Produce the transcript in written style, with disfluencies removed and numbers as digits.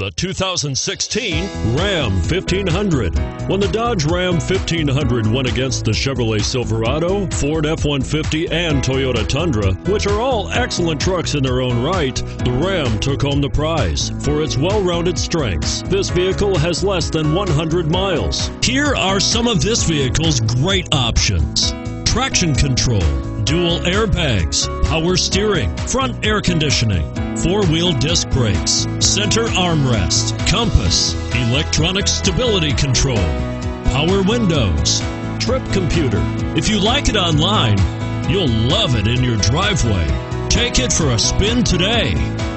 the 2016 Ram 1500. When the Dodge Ram 1500 went against the Chevrolet Silverado, Ford F-150, and Toyota Tundra, which are all excellent trucks in their own right, the Ram took home the prize for its well-rounded strengths. This vehicle has less than 100 miles. Here are some of this vehicle's great options: traction control, dual airbags, power steering, front air conditioning, four-wheel disc brakes, center armrest, compass, electronic stability control, power windows, trip computer. If you like it online, you'll love it in your driveway. Take it for a spin today.